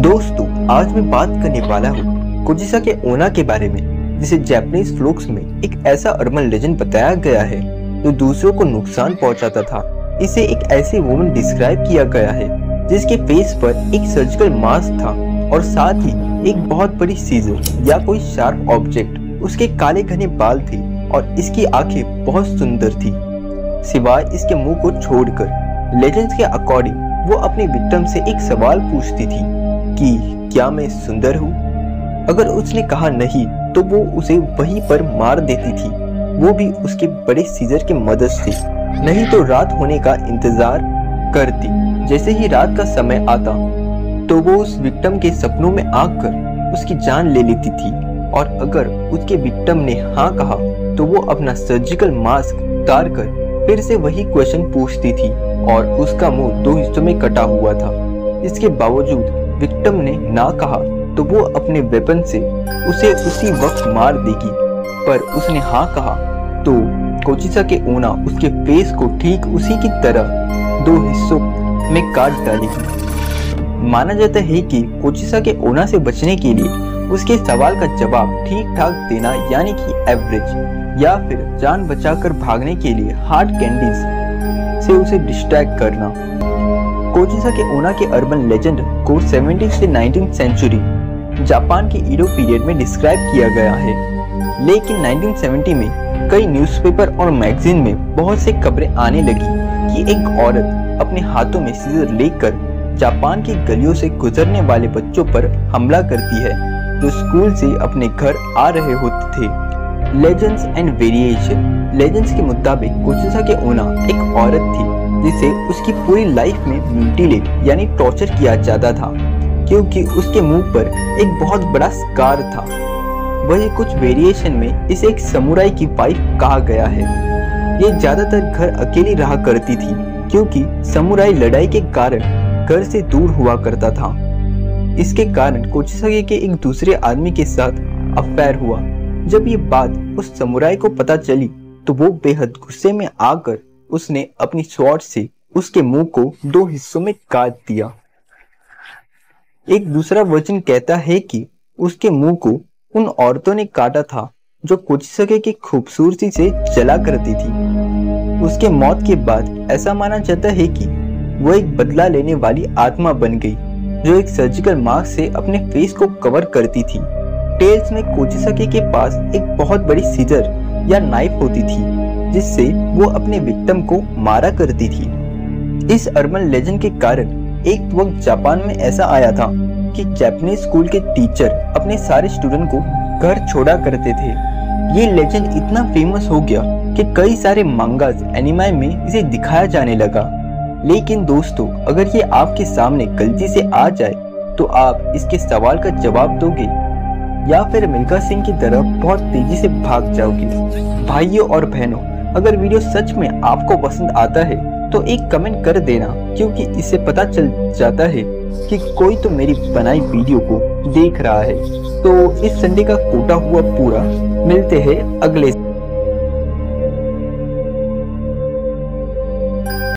दोस्तों, आज मैं बात करने वाला हूँ कुचिसाके ओना के बारे में, जिसे जापानीज फ्लोक्स में एक ऐसा अर्बन लेजेंड बताया गया है जो दूसरों को नुकसान पहुँचाता था। इसे एक ऐसे वुमन डिस्क्राइब किया गया है जिसके फेस पर एक सर्जिकल मास्क था और साथ ही एक बहुत बड़ी सीजर या कोई शार्प ऑब्जेक्ट। उसके काले घने बाल थे और इसकी आंखें बहुत सुंदर थी, सिवाय इसके मुंह को छोड़कर। लेजेंड्स के अकॉर्डिंग वो अपने विक्टिम से एक सवाल पूछती थी कि क्या मैं सुंदर हूँ। अगर उसने कहा नहीं तो वो उसे वहीं पर मार देती थी, वो भी उसके बड़े सीजर की मदद से, नहीं तो रात होने का इंतजार करती। जैसे ही रात का समय आता तो वो उस विक्टिम के सपनों में आकर उसकी जान ले लेती थी, और अगर उसके विक्टिम ने हाँ कहा तो वो अपना सर्जिकल मास्क उतार कर फिर से वही क्वेश्चन पूछती थी, और उसका मुंह दो हिस्सों में कटा हुआ था। इसके बावजूद विक्टिम ने ना कहा तो वो अपने वेपन से उसे उसी वक्त मार देगी, पर उसने हाँ कहा तो कुचिसाके-ओना उसके फेस को ठीक उसी की तरह दो हिस्सों में काट डालेगी। माना जाता है कि कुचिसाके-ओना से बचने के लिए उसके सवाल का जवाब ठीक ठाक देना, यानी कि एवरेज, या फिर जान बचाकर भागने के लिए हार्ड कैंडीज से उसे डिस्ट्रैक्ट करना। कुचिसाके-ओना के अर्बन लेजेंड को 70 से 19 सेंचुरी जापान के इडो पीरियड में डिस्क्राइब किया गया है, लेकिन 1970 में कई न्यूज़पेपर और मैगजीन में बहुत से खबरें आने लगी कि एक औरत अपने हाथों में सीजर लेकर जापान की गलियों से गुजरने वाले बच्चों पर हमला करती है जो स्कूल से अपने घर आ रहे होते थे। Legends and variation. लेजेंड्स के मुताबिक कुचिसाके-ओना एक औरत थी जिसे उसकी पूरी लाइफ में म्यूटिलेट यानी टॉर्चर किया जाता था, क्योंकि उसके मुंह पर एक बहुत बड़ा स्कार था। वही कुछ वेरिएशन में इसे एक समुराई की वाइफ कहा गया है। ये ज्यादातर घर अकेली रहा करती थी क्योंकि समुराई लड़ाई के कारण घर से दूर हुआ करता था। इसके कारण कुचिसाके के एक दूसरे आदमी के साथ अफेयर हुआ। जब ये बात उस समुराई को पता चली तो वो बेहद गुस्से में आकर उसने अपनी स्वॉर्ड से उसके मुंह को दो हिस्सों में काट दिया। एक दूसरा वर्जन कहता है कि उसके मुंह को उन औरतों ने काटा था जो कुचिसाके की खूबसूरती से जला करती थी। उसके मौत के बाद ऐसा माना जाता है कि वो एक बदला लेने वाली आत्मा बन गई जो एक सर्जिकल मास्क से अपने फेस को कवर करती थी। टेल्स में कुचिसाके के पास एक बहुत बड़ी सीजर या नाइफ होती थी जिससे वो अपने विक्टिम को मारा करती थी। इस अर्बन लेजेंड के कारण एक वक्त जापान में ऐसा आया था कि जापानी स्कूल के टीचर अपने सारे स्टूडेंट को घर छोड़ा करते थे। ये लेजेंड इतना फेमस हो गया कि कई सारे मांगास एनिमे में इसे दिखाया जाने लगा। लेकिन दोस्तों, अगर ये आपके सामने गलती से आ जाए तो आप इसके सवाल का जवाब दोगे या फिर मिल्खा सिंह की तरह बहुत तेजी से भाग जाओगे। भाइयों और बहनों, अगर वीडियो सच में आपको पसंद आता है तो एक कमेंट कर देना, क्योंकि इससे पता चल जाता है कि कोई तो मेरी बनाई वीडियो को देख रहा है। तो इस संडे का कोटा हुआ पूरा। मिलते हैं अगले